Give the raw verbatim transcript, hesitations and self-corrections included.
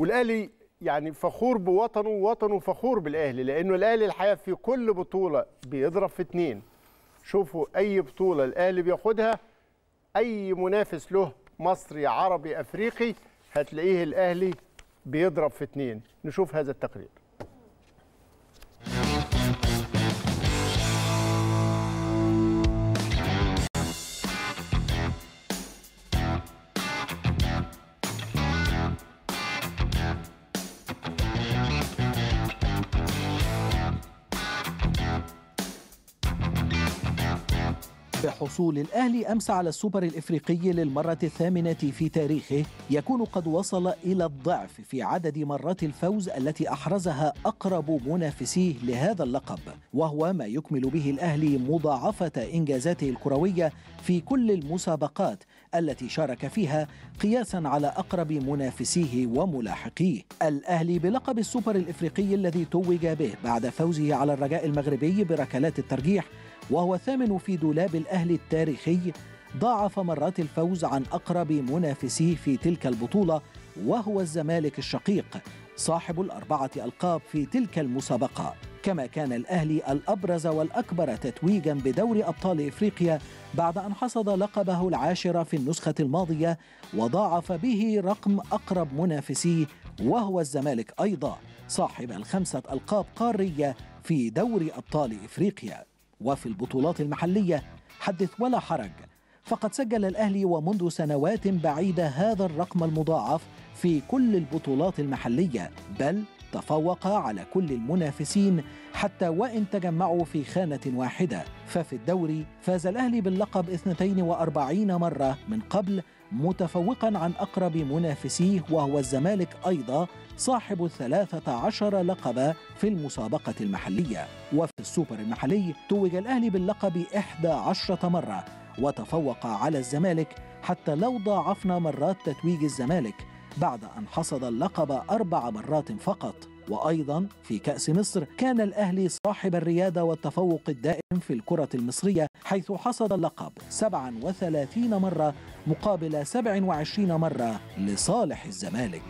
والاهلي يعني فخور بوطنه ووطنه فخور بالاهلي، لانه الاهلي الحقيقه في كل بطوله بيضرب في اتنين. شوفوا اي بطوله الاهلي بياخدها اي منافس له مصري عربي افريقي هتلاقيه الاهلي بيضرب في اتنين. نشوف هذا التقرير. حصول الأهلي أمس على السوبر الإفريقي للمرة الثامنة في تاريخه يكون قد وصل إلى الضعف في عدد مرات الفوز التي أحرزها أقرب منافسيه لهذا اللقب، وهو ما يكمل به الأهلي مضاعفة إنجازاته الكروية في كل المسابقات التي شارك فيها قياسا على أقرب منافسيه وملاحقيه. الأهلي بلقب السوبر الإفريقي الذي توج به بعد فوزه على الرجاء المغربي بركلات الترجيح، وهو الثامن في دولاب الأهلي التاريخي، ضاعف مرات الفوز عن أقرب منافسيه في تلك البطولة وهو الزمالك الشقيق صاحب الأربعة ألقاب في تلك المسابقة. كما كان الأهلي الأبرز والأكبر تتويجا بدوري أبطال إفريقيا بعد أن حصد لقبه العاشر في النسخة الماضية، وضاعف به رقم أقرب منافسيه وهو الزمالك أيضا صاحب الخمسة ألقاب قارية في دوري أبطال إفريقيا. وفي البطولات المحلية حدث ولا حرج، فقد سجل الأهلي ومنذ سنوات بعيدة هذا الرقم المضاعف في كل البطولات المحلية، بل تفوق على كل المنافسين حتى وإن تجمعوا في خانة واحدة. ففي الدوري فاز الأهلي باللقب اثنتين وأربعين مرة من قبل، متفوقا عن أقرب منافسيه وهو الزمالك أيضا صاحب الثلاثة عشر لقبا في المسابقة المحلية. وفي السوبر المحلي توج الأهلي باللقب إحدى عشرة مرة وتفوق على الزمالك، حتى لو ضاعفنا مرات تتويج الزمالك بعد أن حصد اللقب أربع مرات فقط. وأيضا في كأس مصر كان الأهلي صاحب الريادة والتفوق الدائم في الكرة المصرية، حيث حصد اللقب سبع وثلاثين مرة مقابل سبع وعشرين مرة لصالح الزمالك.